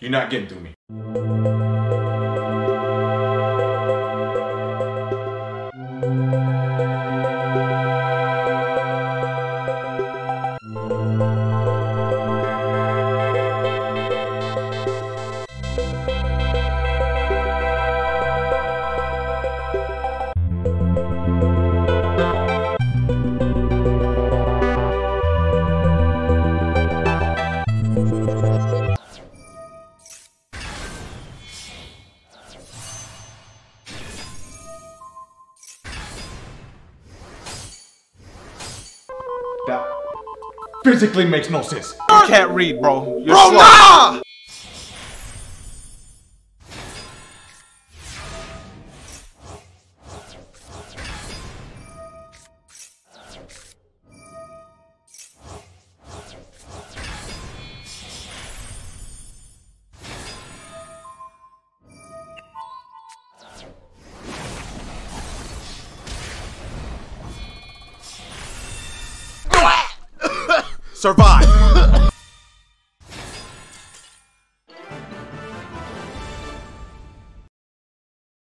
You're not getting through me. That physically makes no sense. You can't read, bro. You're slow. Nah! Survive.